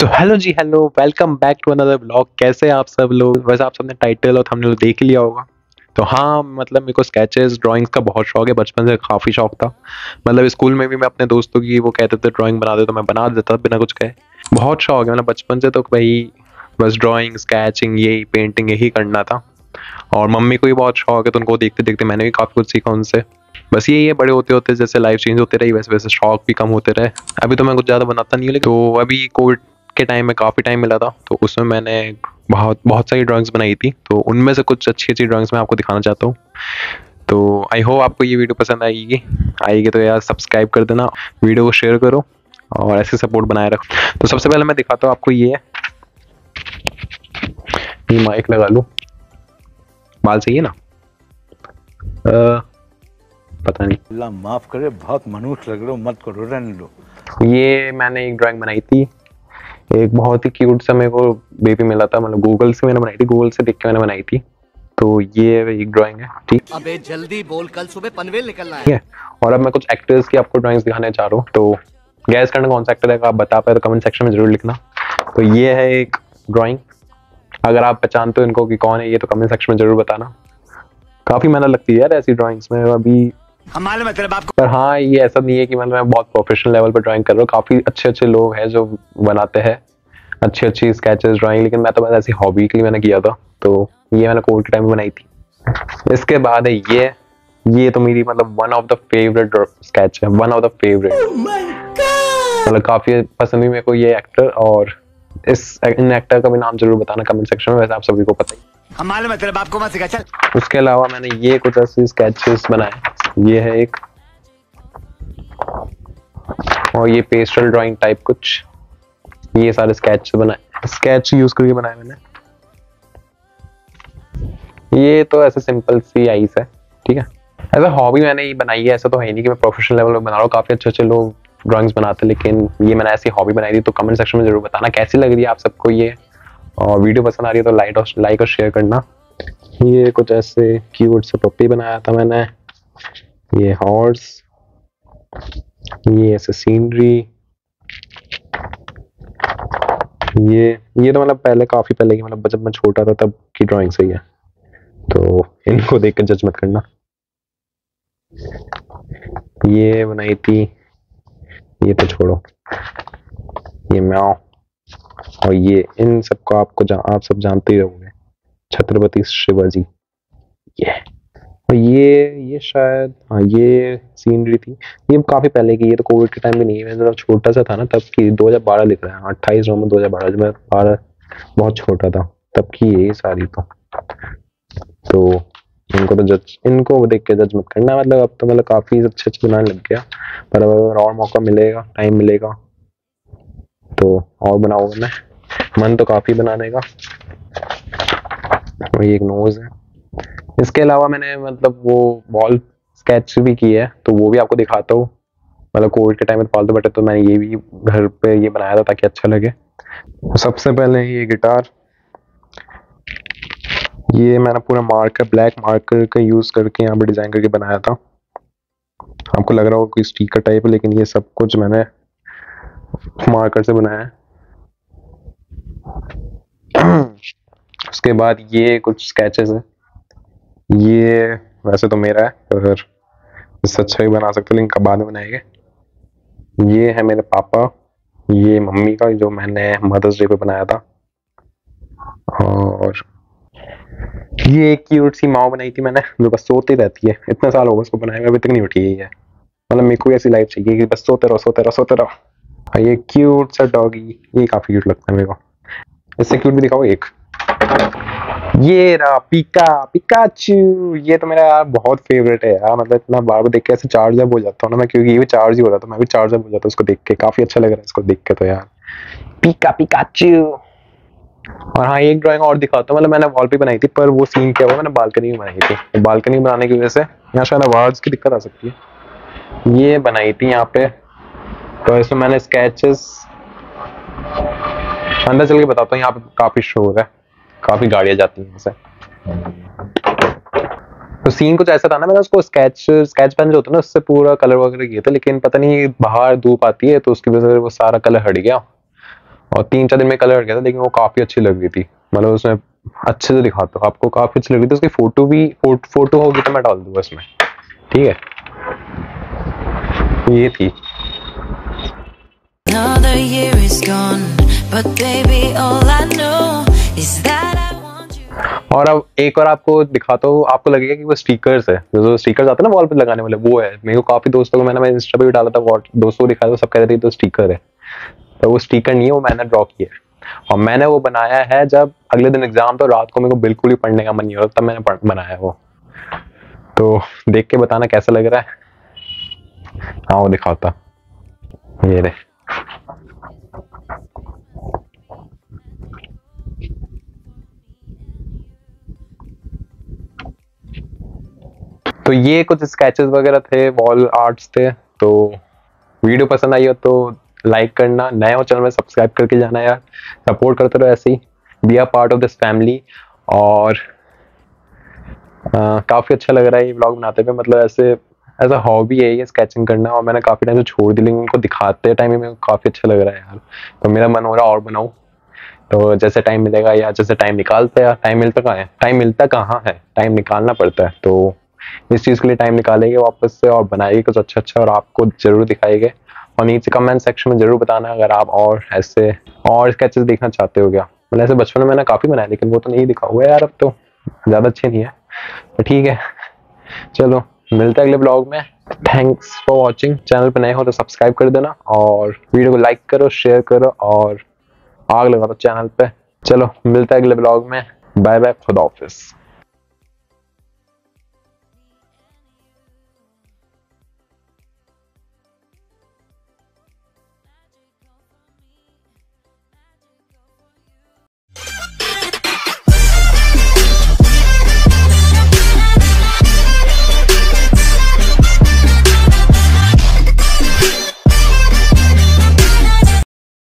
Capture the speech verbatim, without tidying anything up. So hello ji hello welcome back to another blog. कैसे आप सब लोग? वैसे आप सबने टाइटल और थंबनेल देख लिया होगा। तो हाँ, मतलब मेरे को स्केचेस ड्राइंग्स का बहुत शौक है, बचपन से काफ़ी शौक था। मतलब स्कूल में भी मैं अपने दोस्तों की वो कहते थे ड्राइंग बना दे तो मैं बना देता बिना कुछ कहे। बहुत शौक है मतलब बचपन से, तो भाई बस ड्राइंग स्केचिंग यही पेंटिंग यही करना था। और मम्मी को भी बहुत शौक है तो उनको देखते देखते मैंने भी काफ़ी कुछ सीखा उनसे। बस यही है, बड़े होते होते जैसे लाइफ चेंज होते रही वैसे वैसे शौक भी कम होते रहे। अभी तो मैं कुछ ज़्यादा बनाता नहीं हूँ, लेकिन तो अभी कोविड के टाइम में काफ़ी टाइम मिला था तो उसमें मैंने बहुत बहुत सारी ड्राइंग्स बनाई थी। तो उनमें से कुछ अच्छी अच्छी ड्राइंग्स मैं आपको दिखाना चाहता हूँ। तो आई होप आपको ये वीडियो पसंद आएगी आएगी तो यार सब्सक्राइब कर देना, वीडियो को शेयर करो और ऐसे सपोर्ट बनाए रखो। तो सबसे पहले मैं दिखाता हूँ आपको, ये है माइक लगा लूँ, बाल सही है ना? आ, पता नहीं, अल्लाह माफ करे, बहुत मनूस लग रहे हो, मत करो, रहने दो। ये मैंने एक ड्राइंग बनाई थी, एक बहुत ही क्यूट सा मेरे को बेबी मिला था, मतलब गूगल से मैंने बनाई थी, गूगल से देख के मैंने बनाई थी। तो ये एक ड्राइंग है, ठीक। अबे जल्दी बोल, कल सुबह पनवेल निकलना है। ठीक है, और अब मैं कुछ एक्टर्स की आपको ड्राइंग्स दिखाने जा रहा हूँ। तो गैस करना कौन सा एक्टर है, आप बता पाए कमेंट सेक्शन में जरूर लिखना। तो ये है एक ड्राइंग, अगर आप पहचानते हो इनको कि कौन है ये तो कमेंट सेक्शन में जरूर बताना। काफ़ी मेहनत लगती है यार ऐसी ड्राइंग्स में। अभी हमारे मतलब आपको, पर हाँ ये ऐसा नहीं है कि मतलब मैं बहुत प्रोफेशनल लेवल पर ड्राइंग कर रहा हूँ। काफ़ी अच्छे अच्छे लोग हैं जो बनाते हैं अच्छी अच्छी स्केचेस ड्राइंग, लेकिन मैं तो बस ऐसी हॉबी के लिए मैंने किया था। तो ये मैंने कोविड के टाइम में बनाई थी। इसके बाद है ये ये तो मेरी मतलब one of the favourite sketch है, वन ऑफ द फेवरेट, मतलब काफ़ी पसंद भी मेरे को ये एक्टर। और इस इन एक्टर का भी नाम जरूर बताना कमेंट सेक्शन में, वैसे आप सभी को पता ही। हमारे मतलब आपको मत सिखा चल। उसके अलावा मैंने ये कुछ ऐसे स्केचेस बनाए, ये है एक, और ये पेस्टल ड्राइंग टाइप कुछ, ये सारे स्केच बनाए, स्केच यूज करके बनाए मैंने। ये तो ऐसे सिंपल सी आइस है, ठीक है, ऐसा हॉबी मैंने ये बनाई है, ऐसा तो है नहीं कि मैं प्रोफेशनल लेवल में बना रहा हूँ। काफी अच्छे अच्छे लोग ड्राइंग्स बनाते हैं, लेकिन ये मैंने ऐसी हॉबी बनाई थी। तो कमेंट सेक्शन में जरूर बताना कैसी लग रही है आप सबको ये, और वीडियो पसंद आ रही है तो लाइक और लाइक और शेयर करना। ये कुछ ऐसे क्यूट से पप्पी बनाया था मैंने, ये हॉर्स, ये ऐसे सीनरी, ये ये तो मतलब पहले काफ़ी पहले की, मतलब जब मैं छोटा था तब की ड्राइंग सही है, तो इनको देख कर जज मत करना। ये बनाई थी, ये तो छोड़ो, ये म्याओ, और ये इन सबको आपको जा, आप सब जानते ही होंगे, छत्रपति शिवाजी। ये और ये ये शायद हाँ ये सीनरी थी, ये काफ़ी पहले की, ये तो कोविड के टाइम में नहीं है, मैं जब छोटा सा था ना तब की, दो हज़ार बारह लिख रहा है, अट्ठाईस नवंबर दो हज़ार बारह, जब मैं बारह बहुत छोटा था तब की यही सारी। तो तो इनको तो जज इनको देख के जज मत करना, मतलब अब तो मतलब काफ़ी अच्छे अच्छे बनाने लग गया, पर अगर और मौका मिलेगा, टाइम मिलेगा तो और बनाऊंगा मैं, मन तो काफ़ी बनाने का। और ये एक नोज है। इसके अलावा मैंने मतलब वो बॉल स्केच भी की है तो वो भी आपको दिखाता हूँ। मतलब कोविड के टाइम में फालतू बैठे तो मैंने ये भी घर पे ये बनाया था ताकि अच्छा लगे। सबसे पहले ये गिटार, ये मैंने पूरा मार्कर ब्लैक मार्कर का यूज़ करके यहाँ पे डिज़ाइन करके बनाया था। आपको लग रहा होगा कोई स्टीकर टाइप है, लेकिन ये सब कुछ मैंने मार्कर से बनाया है। उसके बाद ये कुछ स्केचेस है, ये वैसे तो मेरा है, अगर इससे अच्छा भी बना सकते हो लेकिन बाद में बनाएंगे। ये है मेरे पापा, ये मम्मी का जो मैंने मदर्स डे पे बनाया था। और ये एक क्यूट सी माँ बनाई थी मैंने, जो बस सोती रहती है, इतना साल हो गया उसको बनाए हुए, अभी तक नहीं उठी है। मतलब मेरे को ऐसी लाइफ चाहिए कि बस सोते रहो सोते रहो सोते रहो। और ये क्यूट सा डॉगी, ये काफ़ी क्यूट लगता है मेरे को, इससे क्यूट भी दिखाओ एक। ये रहा पिका पिकाचू, ये तो मेरा यार बहुत फेवरेट है यार, मतलब इतना बार बार देख के ऐसे चार्ज अप हो जाता हूँ ना मैं, क्योंकि ये भी चार्ज ही हो रहा था, मैं भी चार्ज अप हो जाता हूँ उसको देख के, काफ़ी अच्छा लग रहा है इसको देख के तो यार, पिका पिकाचू। और हाँ एक ड्राइंग और दिखाता हूँ, मतलब मैंने वॉल पे बनाई थी, पर वो सीन क्या हुआ मैंने बालकनी में बनाई थी, बालकनी बनाने की वजह से यहाँ शायद आवाज़ की दिक्कत आ सकती है। ये बनाई थी यहाँ पे, तो इसमें मैंने स्केचेस, अंदर चल के बताता हूँ, यहाँ पे काफ़ी शोर है, काफ़ी गाड़ियाँ जाती हैं ऐसे। तो सीन कुछ ऐसा था ना, मैंने उसको स्केच स्केच पेन जो होता है ना उससे पूरा कलर वगैरह किया था, लेकिन पता नहीं बाहर धूप आती है तो उसकी वजह से वो सारा कलर हट गया और तीन चार दिन में कलर गया था, लेकिन वो काफी अच्छी लग रही थी, मतलब उसमें अच्छे से दिखाता हूँ आपको, काफी अच्छी लग रही थी। उसकी फोटो भी फोट, फोटो होगी तो मैं डाल दूंगा इसमें, ठीक है। ये थी। और अब एक और आपको दिखाता हूँ, आपको लगेगा कि वो स्टिकर्स है, जो स्टिकर्स आते हैं ना वॉल पे लगाने वाले, वो है। मेरे को काफी दोस्तों को मैंने मैं इंस्टा पे भी डाला था, दोस्तों को दिखाया था, सब कह रहे थे तो स्टिकर है, तो वो स्टिकर नहीं है, वो मैंने ड्रॉ किया है। और मैंने वो बनाया है जब अगले दिन एग्जाम था, रात को मेरे को बिल्कुल ही पढ़ने का मन नहीं हो रहा, तब मैंने बनाया वो। तो देख के बताना कैसा लग रहा है। हाँ वो दिखाता, ये रे तो ये कुछ स्केचेस वगैरह थे, वॉल आर्ट्स थे। तो वीडियो पसंद आई हो तो लाइक करना, नए हो चैनल में सब्सक्राइब करके जाना यार, सपोर्ट करते रहो ऐसे ही, be are part of this family. और आ, काफ़ी अच्छा लग रहा है ये व्लॉग बनाते हुए, मतलब ऐसे ऐसा हॉबी है ये स्केचिंग करना, और मैंने काफ़ी टाइम से छोड़ दी, लेकिन उनको दिखाते टाइम ही मेरे को काफ़ी अच्छा लग रहा है यार। तो मेरा मन हो रहा है और बनाऊँ, तो जैसे टाइम मिलेगा या जैसे टाइम निकालते हैं, टाइम मिलता कहाँ है, टाइम मिलता कहाँ है, टाइम निकालना पड़ता है। तो इस चीज़ के लिए टाइम निकालेंगे वापस से और बनाएंगे कुछ अच्छा अच्छा और आपको जरूर दिखाएंगे। और नीचे कमेंट सेक्शन में जरूर बताना अगर आप और ऐसे और स्केचेस देखना चाहते हो क्या। मतलब ऐसे बचपन में मैंने काफ़ी बनाया, लेकिन वो तो नहीं दिखा हुआ है यार, अब तो ज़्यादा अच्छे नहीं है, तो ठीक है। चलो मिलते हैं अगले ब्लॉग में, थैंक्स फॉर वॉचिंग। चैनल पर नए हो तो सब्सक्राइब कर देना, और वीडियो को लाइक करो, शेयर करो और आग लगा दो चैनल पर। चलो मिलते हैं अगले ब्लॉग में, बाय बाय, खुदा हाफिज़।